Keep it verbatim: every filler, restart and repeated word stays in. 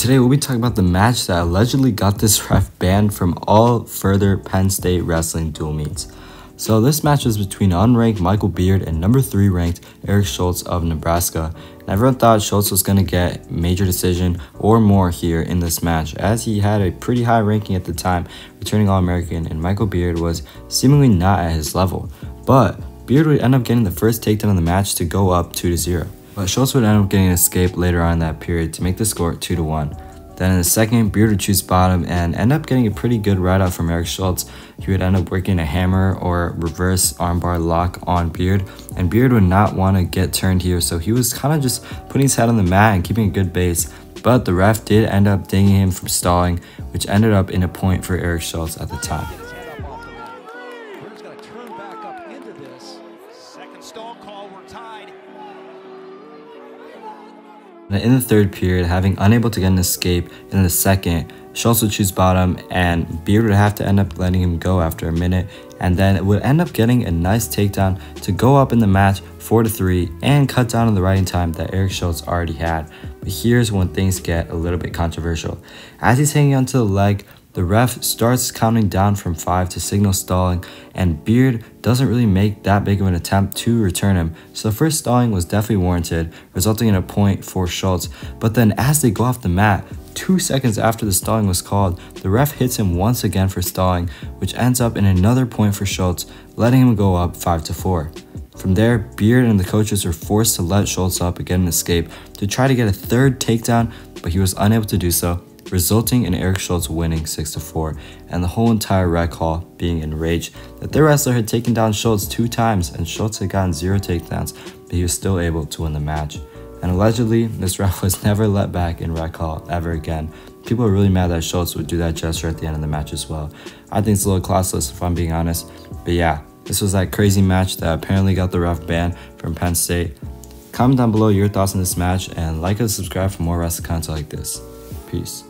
Today we'll be talking about the match that allegedly got this ref banned from all further Penn State wrestling dual meets. So this match was between unranked Michael Beard and number three ranked Eric Schultz of Nebraska. And everyone thought Schultz was going to get major decision or more here in this match, as he had a pretty high ranking at the time, returning All-American, and Michael Beard was seemingly not at his level. But Beard would end up getting the first takedown of the match to go up two to zero. But Schultz would end up getting an escape later on in that period to make the score two to one. Then in the second, Beard would choose bottom and end up getting a pretty good ride-out from Eric Schultz. He would end up working a hammer or reverse armbar lock on Beard, and Beard would not want to get turned here, so he was kind of just putting his head on the mat and keeping a good base. But the ref did end up dinging him from stalling, which ended up in a point for Eric Schultz at the time. Beard's got to turn back up into this. Second stall call, we're tied. In the third period, having unable to get an escape in the second, Schultz would choose bottom and Beard would have to end up letting him go after a minute, and then it would end up getting a nice takedown to go up in the match four to three and cut down on the riding time that Eric Schultz already had. But here's when things get a little bit controversial. As he's hanging onto the leg, the ref starts counting down from five to signal stalling, and Beard doesn't really make that big of an attempt to return him, so the first stalling was definitely warranted, resulting in a point for Schultz. But then as they go off the mat, two seconds after the stalling was called, the ref hits him once again for stalling, which ends up in another point for Schultz, letting him go up five to four. From there, Beard and the coaches were forced to let Schultz up and get an escape to try to get a third takedown, but he was unable to do so, resulting in Eric Schultz winning six to four, and the whole entire rec hall being enraged that their wrestler had taken down Schultz two times and Schultz had gotten zero takedowns, but he was still able to win the match. And allegedly, this ref was never let back in rec hall ever again. People are really mad that Schultz would do that gesture at the end of the match as well. I think it's a little classless if I'm being honest, but yeah, this was that crazy match that apparently got the ref banned from Penn State. Comment down below your thoughts on this match and like and subscribe for more wrestling content like this. Peace.